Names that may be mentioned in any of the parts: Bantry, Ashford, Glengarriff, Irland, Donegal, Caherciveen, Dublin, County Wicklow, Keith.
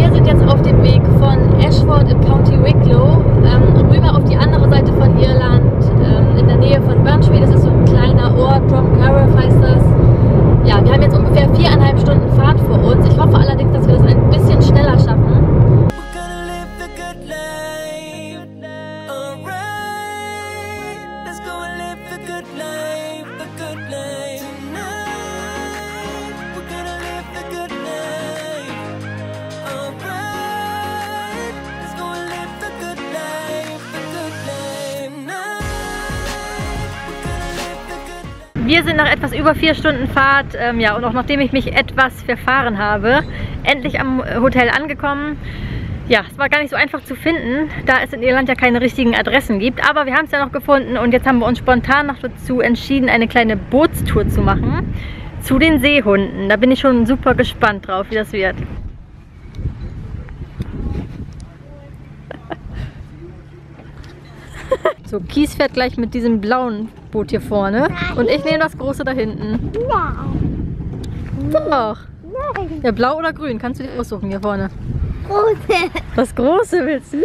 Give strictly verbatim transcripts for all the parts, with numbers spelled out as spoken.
wir sind jetzt auf dem Weg von Ashford im County Wicklow ähm, rüber auf die andere Seite von Irland, ähm, in der Nähe von Bantry. Das ist so ein kleiner Ort, Glengarriff heißt das. Ja, wir haben jetzt ungefähr viereinhalb Stunden Fahrt vor uns. Ich hoffe allerdings, dass wir das ein bisschen schneller schaffen. Wir sind nach etwas über vier Stunden Fahrt, ähm, ja, und auch nachdem ich mich etwas verfahren habe, endlich am Hotel angekommen. Ja, es war gar nicht so einfach zu finden, da es in Irland ja keine richtigen Adressen gibt, aber wir haben es ja noch gefunden und jetzt haben wir uns spontan noch dazu entschieden, eine kleine Bootstour zu machen zu den Seehunden. Da bin ich schon super gespannt drauf, wie das wird. So, Keith fährt gleich mit diesem blauen Boot hier vorne. Nein. Und ich nehme das große da hinten. Nein. Doch. Nein. Ja, blau oder grün? Kannst du dir aussuchen hier vorne? Große. Das große willst du?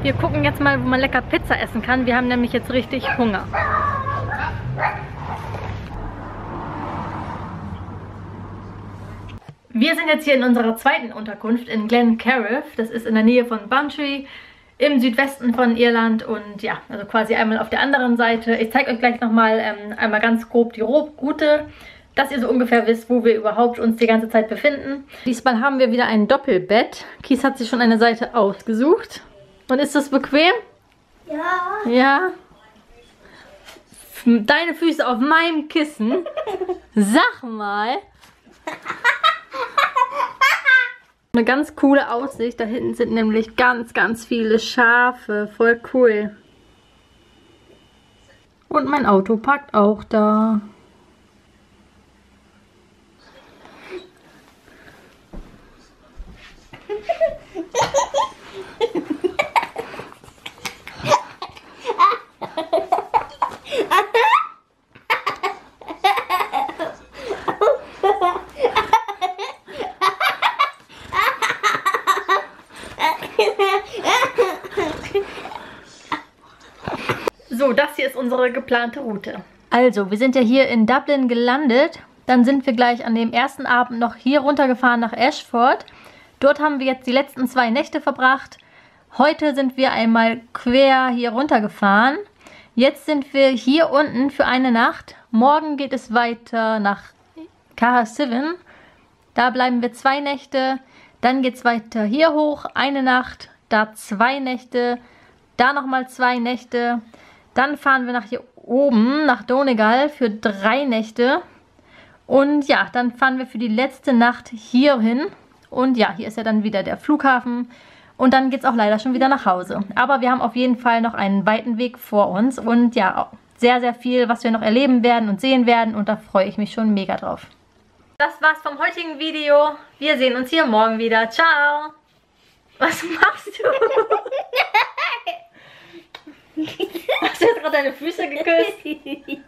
Wir gucken jetzt mal, wo man lecker Pizza essen kann. Wir haben nämlich jetzt richtig Hunger. Wir sind jetzt hier in unserer zweiten Unterkunft in Glengarriff. Das ist in der Nähe von Bantry im Südwesten von Irland und ja, also quasi einmal auf der anderen Seite. Ich zeige euch gleich nochmal ähm, einmal ganz grob die Route, dass ihr so ungefähr wisst, wo wir überhaupt uns die ganze Zeit befinden. Diesmal haben wir wieder ein Doppelbett. Keith hat sich schon eine Seite ausgesucht. Und ist das bequem? Ja. Ja. Deine Füße auf meinem Kissen. Sag mal. Eine ganz coole Aussicht. Da hinten sind nämlich ganz, ganz viele Schafe. Voll cool. Und mein Auto parkt auch da. So, das hier ist unsere geplante Route. Also, wir sind ja hier in Dublin gelandet. Dann sind wir gleich an dem ersten Abend noch hier runtergefahren nach Ashford. Dort haben wir jetzt die letzten zwei Nächte verbracht. Heute sind wir einmal quer hier runtergefahren. Jetzt sind wir hier unten für eine Nacht. Morgen geht es weiter nach Caherciveen. Da bleiben wir zwei Nächte. Dann geht es weiter hier hoch, eine Nacht. Da zwei Nächte. Da nochmal zwei Nächte. Dann fahren wir nach hier oben, nach Donegal für drei Nächte. Und ja, dann fahren wir für die letzte Nacht hier hin. Und ja, hier ist ja dann wieder der Flughafen. Und dann geht es auch leider schon wieder nach Hause. Aber wir haben auf jeden Fall noch einen weiten Weg vor uns. Und ja, sehr, sehr viel, was wir noch erleben werden und sehen werden. Und da freue ich mich schon mega drauf. Das war's vom heutigen Video. Wir sehen uns hier morgen wieder. Ciao! Was machst du? Hast du jetzt gerade deine Füße geküsst?